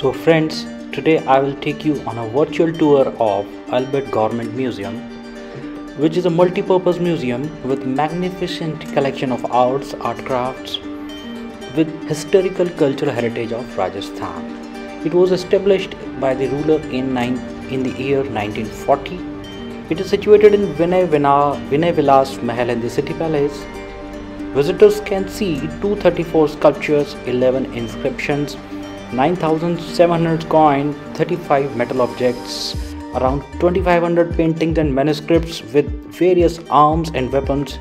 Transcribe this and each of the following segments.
So friends, today I will take you on a virtual tour of Albert Government Museum, which is a multi-purpose museum with magnificent collection of arts, art crafts, with historical cultural heritage of Rajasthan. It was established by the ruler in the year 1940. It is situated in Vinay Vilas Mahal in the city palace. Visitors can see 234 sculptures, 11 inscriptions, 9,700 coins, 35 metal objects, around 2,500 paintings and manuscripts with various arms and weapons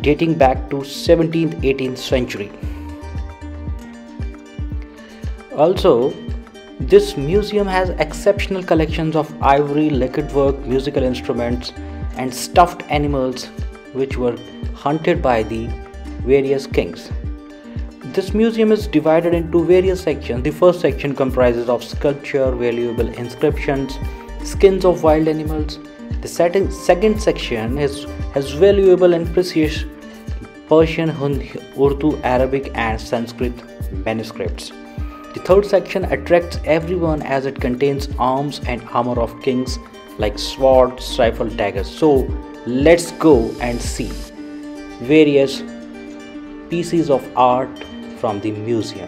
dating back to 17th-18th century. Also, this museum has exceptional collections of ivory, lacquered work, musical instruments and stuffed animals which were hunted by the various kings. This museum is divided into various sections. The first section comprises of sculpture, valuable inscriptions, skins of wild animals. The second section has valuable and precious Persian, Hindi, Urdu, Arabic and Sanskrit manuscripts. The third section attracts everyone as it contains arms and armor of kings like swords, rifle, daggers. So let's go and see various pieces of art from the museum.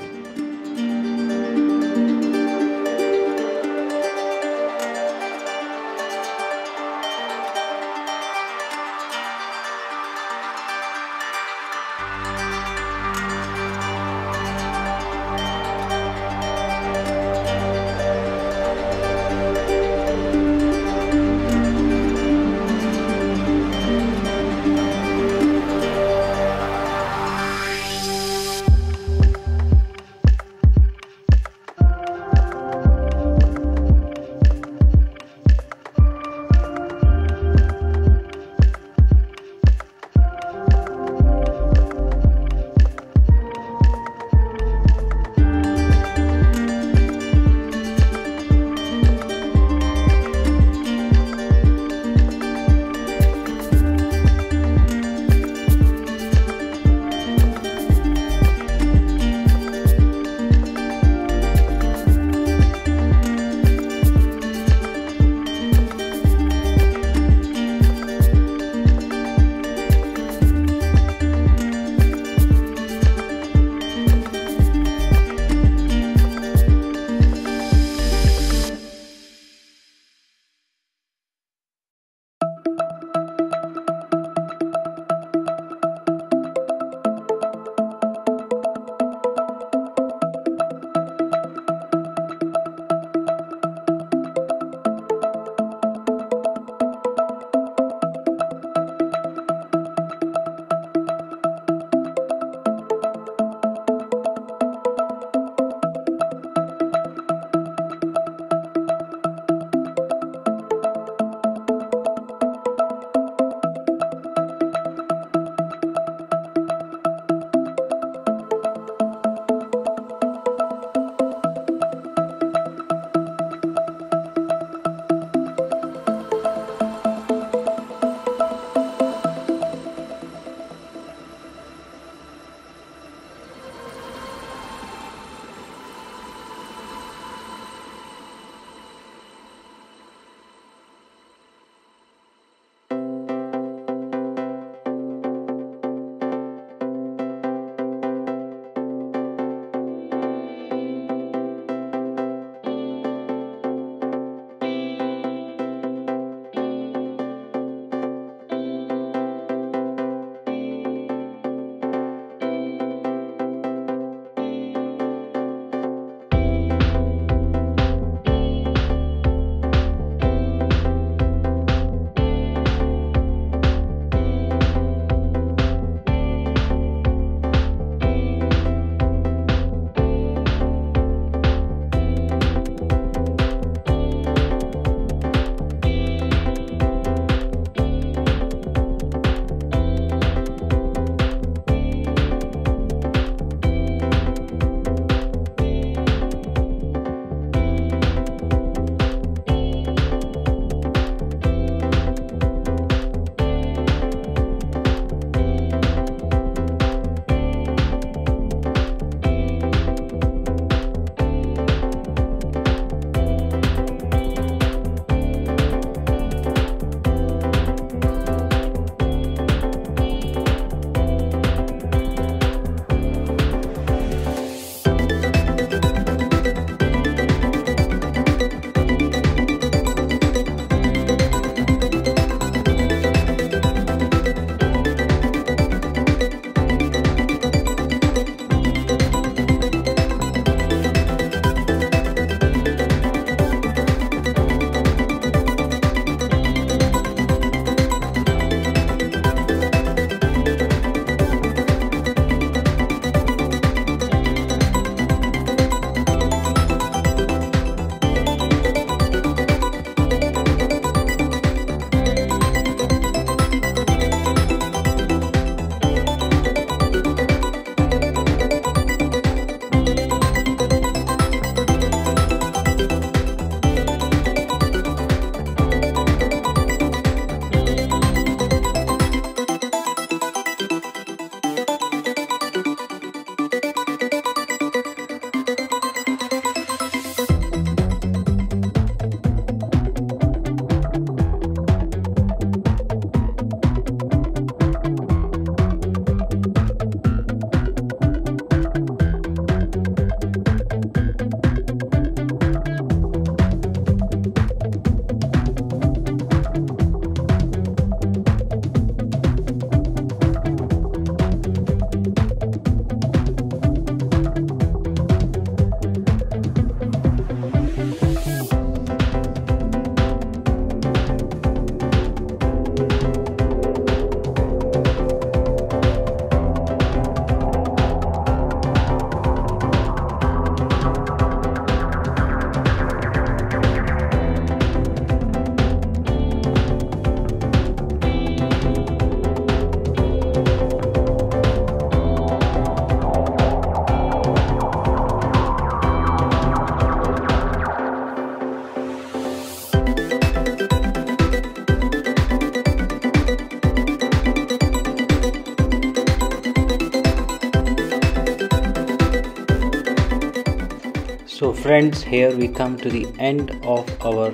So friends, here we come to the end of our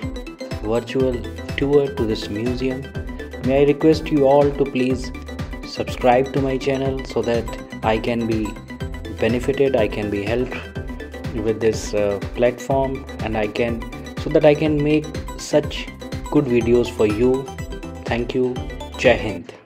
virtual tour to this museum. May I request you all to please subscribe to my channel so that I can be benefited, I can be helped with this platform, and I can, so that I can make such good videos for you. Thank you. Jai Hind.